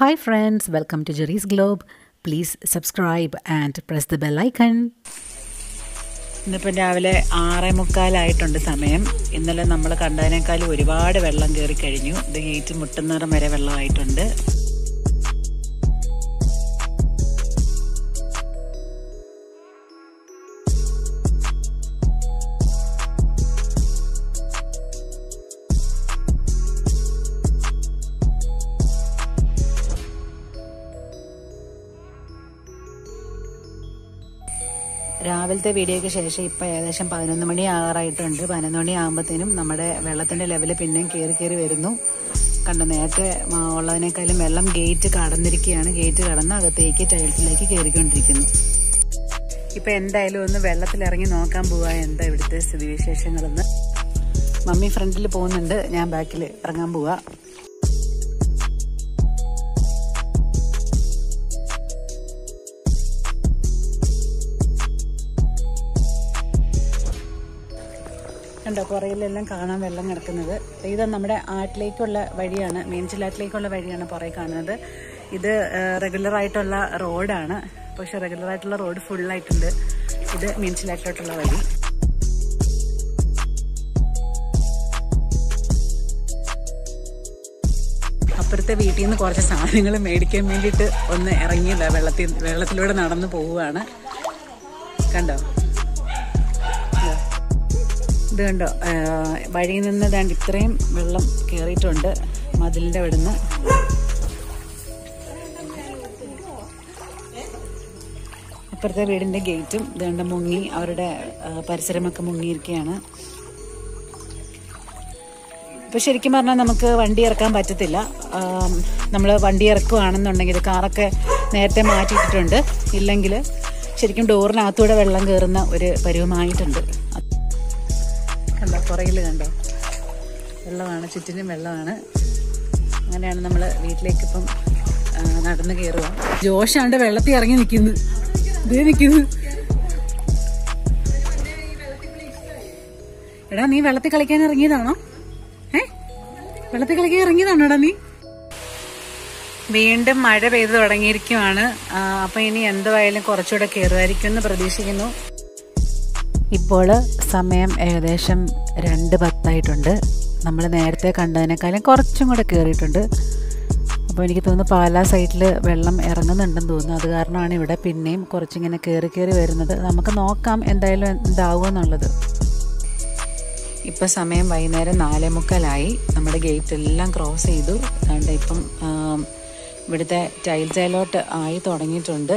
Hi friends, welcome to Jerry's Globe. Please subscribe and press the bell icon. ഇന്നിപ്പോൾ രാവിലെ 6:45 സമയം. ഇന്നലെ നമ്മൾ കണ്ടതിനേക്കാൾ ഒരുപാട് വെള്ളം കയറി കഴിഞ്ഞു. ഇത് ഗേറ്റ് മുട്ടുന്നേരം വരെ വെള്ളമായിട്ടുണ്ട്. രാവിലത്തെ വീഡിയോയ്ക്ക് ശേഷം ഇപ്പോൾ ഏകദേശം 11 മണി ആകാറായിട്ടുണ്ട്. 11 മണി ആകുമ്പോഴത്തേനും നമ്മുടെ വെള്ളത്തിൻ്റെ ലെവൽ പിന്നെയും കയറി വരുന്നു. കണ്ടോ, നേരത്തെ ഉള്ളതിനേക്കാളും വെള്ളം ഗേറ്റ് കടന്നിരിക്കുകയാണ്. ഗേറ്റ് കടന്ന് അകത്തേക്ക് ടൈൽസിലേക്ക് കയറിക്കൊണ്ടിരിക്കുന്നു. ഇപ്പോൾ എന്തായാലും ഒന്ന് വെള്ളത്തിലിറങ്ങി നോക്കാൻ പോവുക, എന്താ ഇവിടുത്തെ സ്ഥിതിവിശേഷങ്ങളെന്ന്. മമ്മി ഫ്രണ്ടിൽ പോകുന്നുണ്ട്, ഞാൻ ബാക്കിൽ ഇറങ്ങാൻ പോവുക. കണ്ടോ, പുറയിലെല്ലാം കാണാൻ വെള്ളം കിടക്കുന്നത്. ഇത് നമ്മുടെ ആറ്റിലേക്കുള്ള വഴിയാണ്, മീൻചിലാറ്റിലേക്കുള്ള വഴിയാണ് പുറയിൽ കാണുന്നത്. ഇത് റെഗുലറായിട്ടുള്ള റോഡാണ്, പക്ഷെ റെഗുലറായിട്ടുള്ള റോഡ് ഫുള്ളായിട്ടുണ്ട്. ഇത് മീൻചിലാറ്റിലോട്ടുള്ള വഴി. അപ്പുറത്തെ വീട്ടിൽ നിന്ന് കുറച്ച് സാധനങ്ങൾ മേടിക്കാൻ വേണ്ടിയിട്ട് ഒന്ന് ഇറങ്ങിയതാണ്, വെള്ളത്തിലൂടെ നടന്നു പോവുകയാണ്. കണ്ടോ, ഇത് കണ്ടോ, വഴിയിൽ നിന്ന് ദാണ്ട് ഇത്രയും വെള്ളം കയറിയിട്ടുണ്ട് മതിലിൻ്റെ അവിടെ നിന്ന്. അപ്പുറത്തെ വീടിൻ്റെ ഗേറ്റും ദാണ്ട് മുങ്ങി, അവരുടെ പരിസരമൊക്കെ മുങ്ങിയിരിക്കുകയാണ്. ഇപ്പോൾ ശരിക്കും പറഞ്ഞാൽ നമുക്ക് വണ്ടി ഇറക്കാൻ പറ്റത്തില്ല. നമ്മൾ വണ്ടി ഇറക്കുകയാണെന്നുണ്ടെങ്കിൽ കാറൊക്കെ നേരത്തെ മാറ്റിയിട്ടിട്ടുണ്ട്, ഇല്ലെങ്കിൽ ശരിക്കും ഡോറിനകത്തൂടെ വെള്ളം കയറുന്ന ഒരു പരുവമായിട്ടുണ്ട്. കണ്ടോ, പുറകിൽ കണ്ടോ വെള്ളമാണ്, ചുറ്റിനും വെള്ളമാണ്. അങ്ങനെയാണ് നമ്മൾ വീട്ടിലേക്കിപ്പം നടന്ന് കയറുക. ജോഷാണ്ട് വെള്ളത്തിൽ ഇറങ്ങി നിൽക്കുന്നത്, ഇതേ നിൽക്കുന്നു. എടാ, നീ വെള്ളത്തിൽ കളിക്കാൻ ഇറങ്ങിയതാണോ? വെള്ളത്തിൽ കളിക്കാൻ ഇറങ്ങിയതാണോടാ നീ? വീണ്ടും മഴ പെയ്ത് തുടങ്ങിയിരിക്കുവാണ്. അപ്പം ഇനി എന്തായാലും കുറച്ചുകൂടെ കയറുമായിരിക്കും എന്ന് പ്രതീക്ഷിക്കുന്നു. ഇപ്പോൾ സമയം ഏകദേശം 2:10. നമ്മൾ നേരത്തെ കണ്ടതിനേക്കാളും കുറച്ചും കൂടെ കയറിയിട്ടുണ്ട്. അപ്പോൾ എനിക്ക് തോന്നുന്നു പാലാ സൈഡിൽ വെള്ളം ഇറങ്ങുന്നുണ്ടെന്ന് തോന്നുന്നു. അത് കാരണമാണ് ഇവിടെ പിന്നെയും കുറച്ചിങ്ങനെ കയറി വരുന്നത്. നമുക്ക് നോക്കാം എന്തായാലും എന്താവുമെന്നുള്ളത്. ഇപ്പോൾ സമയം വൈകുന്നേരം 4:45. നമ്മുടെ ഗേറ്റെല്ലാം ക്രോസ് ചെയ്തു. അതുകൊണ്ട് ഇപ്പം ഇവിടുത്തെ ടൈൽസേലോട്ട് ആയി തുടങ്ങിയിട്ടുണ്ട്.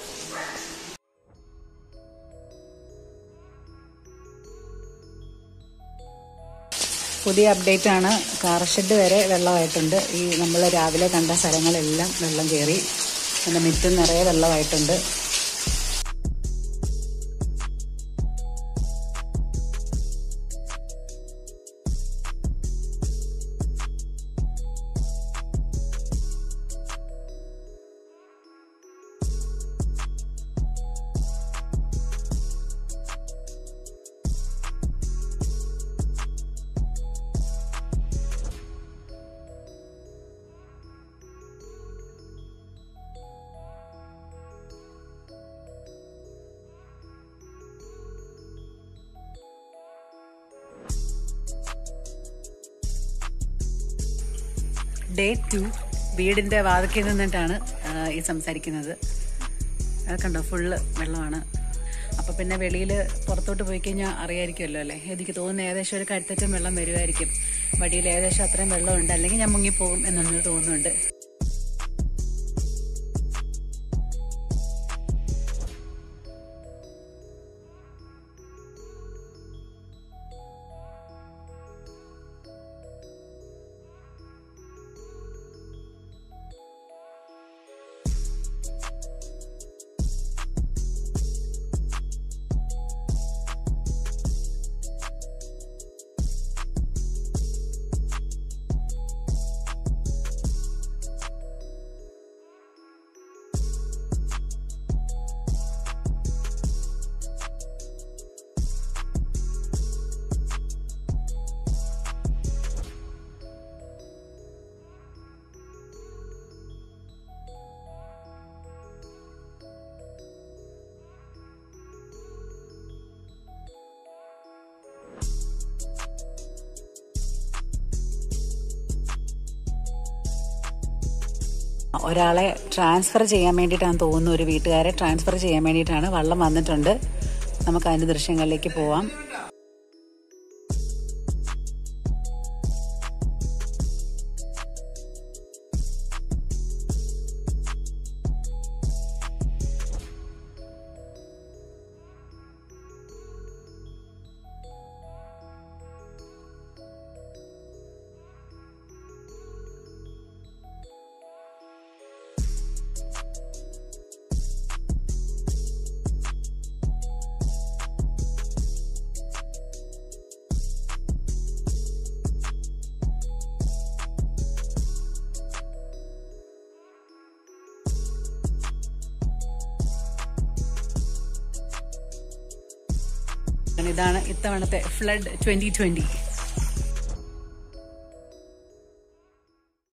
പുതിയ അപ്ഡേറ്റ് ആണ്, കാർ ഷെഡ് വരെ വെള്ളമായിട്ടുണ്ട്. ഈ നമ്മൾ രാവിലെ കണ്ട സ്ഥലങ്ങളെല്ലാം വെള്ളം കയറി, അതിൻ്റെ മുറ്റം നിറയെ വെള്ളമായിട്ടുണ്ട്. Day 2 വീടിൻ്റെ വാതിക്കൽ നിന്നിട്ടാണ് ഈ സംസാരിക്കുന്നത്. കണ്ടോ, ഫുള്ള് വെള്ളമാണ്. അപ്പോൾ പിന്നെ വെളിയിൽ പുറത്തോട്ട് പോയി കഴിഞ്ഞാൽ അറിയായിരിക്കുമല്ലോ അല്ലേ? എനിക്ക് തോന്നുന്നു ഏകദേശം ഒരു കഴുത്തറ്റം വെള്ളം വരുമായിരിക്കും. വടിയിൽ ഏകദേശം അത്രയും വെള്ളമുണ്ട്, അല്ലെങ്കിൽ ഞാൻ മുങ്ങിപ്പോകും എന്നൊന്നും തോന്നുന്നുണ്ട്. ഒരാളെ ട്രാൻസ്ഫർ ചെയ്യാൻ വേണ്ടിയിട്ടാണ് തോന്നുന്നു, ഒരു വീട്ടുകാരെ ട്രാൻസ്ഫർ ചെയ്യാൻ വേണ്ടിയിട്ടാണ്. വള്ളം വന്നിട്ടുണ്ട്, നമുക്ക് അതിൻ്റെ ദൃശ്യങ്ങളിലേക്ക് പോവാം. ഇതാണ് ഇത്തവണത്തെ ഫ്ലഡ് 2020.